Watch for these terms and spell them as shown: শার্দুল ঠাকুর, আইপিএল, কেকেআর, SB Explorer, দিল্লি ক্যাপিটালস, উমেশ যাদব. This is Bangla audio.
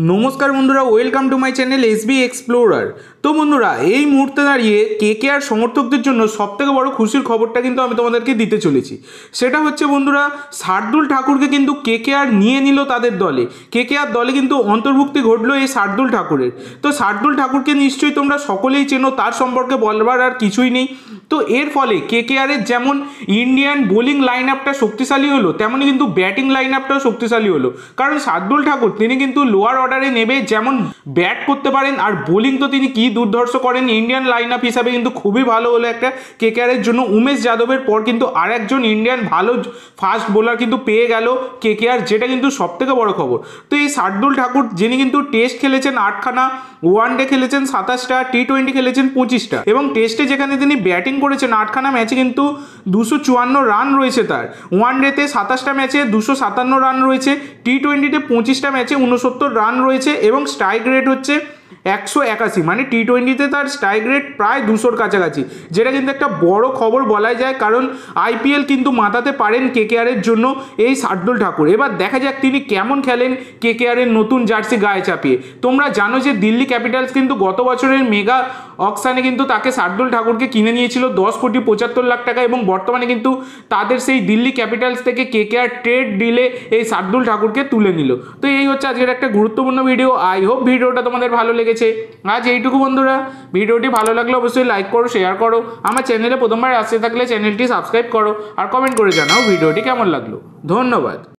नमस्कार बंधुरा welcome to my channel SB Explorer. तो बंधुरा এই মুহূর্তে দাঁড়িয়ে কেকেআর সমর্থকদের জন্য সবথেকে বড় খুশির খবরটা কিন্তু আমি তোমাদেরকে দিতে চলেছি। সেটা হচ্ছে বন্ধুরা শার্দুল ঠাকুরকে কিন্তু কেকেআর নিয়ে নিল তাদের দলে। কেকেআর দলে কিন্তু অন্তর্ভুক্তি ঘটলো এই শার্দুল ঠাকুরের। তো শার্দুল ঠাকুরকে নিশ্চয়ই তোমরা সকলেই চেনো, তার সম্পর্কে বলবার আর কিছুই নেই। তো এর ফলে কেকেআরের যেমন ইন্ডিয়ান বোলিং লাইন আপটা শক্তিশালী হলো, তেমনই কিন্তু ব্যাটিং লাইন আপটাও শক্তিশালী হলো। কারণ শার্দুল ঠাকুর তিনি কিন্তু লোয়ার অর্ডারে নেবে যেমন ব্যাট করতে পারেন, আর বোলিং তো তিনি কি দুর্ধর্ষ করেন। ইন্ডিয়ান লাইন আপ হিসাবে কিন্তু খুবই ভালো হলো একটা কেকেআরের জন্য। উমেশ যাদবের পর কিন্তু আর একজন ইন্ডিয়ান ভালো ফাস্ট বোলার কিন্তু পেয়ে গেল কেকেআর, যেটা কিন্তু সবথেকে বড় খবর। তো এই শার্দুল ঠাকুর যিনি কিন্তু টেস্ট খেলেছেন 8খানা, ওয়ানডে খেলেছেন 27টা, টি20 খেলেছেন 25টা, এবং টেস্টে যেখানে তিনি ব্যাটিং করেছেন 8খানা ম্যাচে কিন্তু 254 রান রয়েছে তার। ওয়ানডেতে 27টা ম্যাচে 257 রান রয়েছে, টি20তে 25টা ম্যাচে 69 রান রয়েছে, এবং স্ট্রাইক রেট হচ্ছে 181। মানে টি20তে তার স্ট্রাইক রেট প্রায় 200-র কাছাকাছি, যেটা কিন্তু একটা বড় খবর বলাই যায়। কারণ আইপিএল কিন্তু মাতাতে পারেন কেকেআরের জন্য এই শার্দুল ঠাকুর। এবার দেখা যাক তিনি কেমন খেলেন কেকেআরের নতুন জার্সি গায়ে চাপিয়ে। তোমরা জানো যে দিল্লি ক্যাপিটালস কিন্তু গত বছরের মেগা অকশানে কিন্তু তাকে শার্দুল ঠাকুরকে কিনে নিয়েছিল 10,75,00,000 টাকা, এবং বর্তমানে কিন্তু তাদের সেই দিল্লি ক্যাপিটালস থেকে কেকেআর ট্রেড ডিলে এই শার্দুল ঠাকুরকে তুলে নিল। তো এই হচ্ছে আজকের একটা গুরুত্বপূর্ণ ভিডিও। আই হোপ ভিডিওটা তোমাদের ভালো লেগেছে। আজ এইটুকু বন্ধুরা, ভিডিওটি ভালো লাগলে অবশ্যই লাইক করো, শেয়ার করো। আমার চ্যানেলে প্রথমবার আসতে থাকলে চ্যানেলটি সাবস্ক্রাইব করো, আর কমেন্ট করে জানাও ভিডিওটি কেমন লাগলো। ধন্যবাদ।